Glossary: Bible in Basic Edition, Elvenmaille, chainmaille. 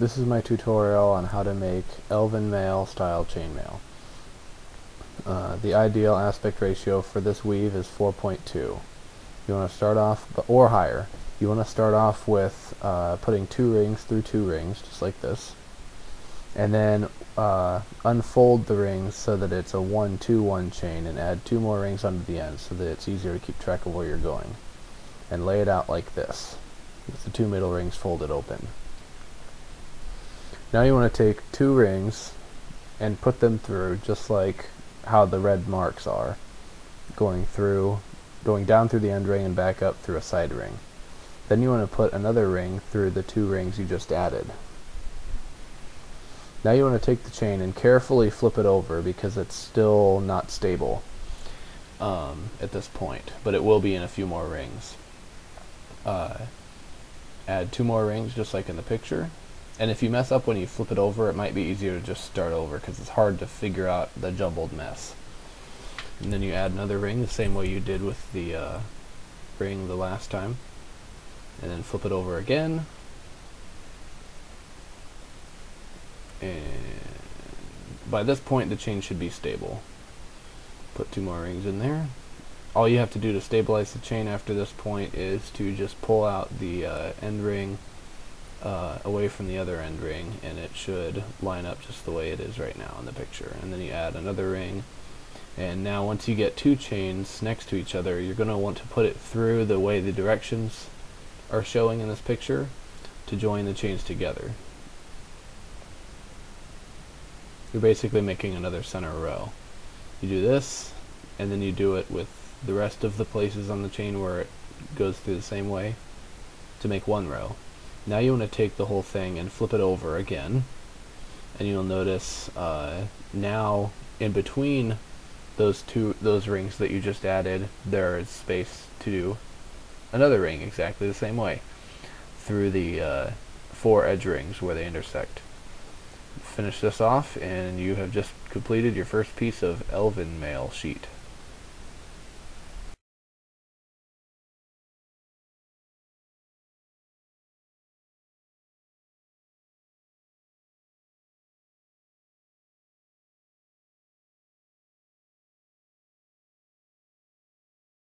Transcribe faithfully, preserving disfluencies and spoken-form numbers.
This is my tutorial on how to make Elvenmaille style chainmail. Uh, the ideal aspect ratio for this weave is four point two. You want to start off, or higher, you want to start off with uh, putting two rings through two rings, just like this, and then uh, unfold the rings so that it's a one two one chain and add two more rings onto the end so that it's easier to keep track of where you're going. And lay it out like this, with the two middle rings folded open. Now you want to take two rings and put them through, just like how the red marks are, going through, going down through the end ring and back up through a side ring. Then you want to put another ring through the two rings you just added. Now you want to take the chain and carefully flip it over because it's still not stable um, at this point, but it will be in a few more rings. Uh, add two more rings just like in the picture. And if you mess up when you flip it over, it might be easier to just start over because it's hard to figure out the jumbled mess. And then you add another ring the same way you did with the uh, ring the last time. And then flip it over again. And by this point the chain should be stable. Put two more rings in there. All you have to do to stabilize the chain after this point is to just pull out the uh, end ring Uh, away from the other end ring, and it should line up just the way it is right now in the picture. And then you add another ring, and now once you get two chains next to each other, you're going to want to put it through the way the directions are showing in this picture to join the chains together. You're basically making another center row. You do this, and then you do it with the rest of the places on the chain where it goes through the same way to make one row. Now you want to take the whole thing and flip it over again, and you'll notice uh, now in between those two those rings that you just added, there is space to do another ring exactly the same way through the uh, four edge rings where they intersect. Finish this off, and you have just completed your first piece of Elvenmaille sheet.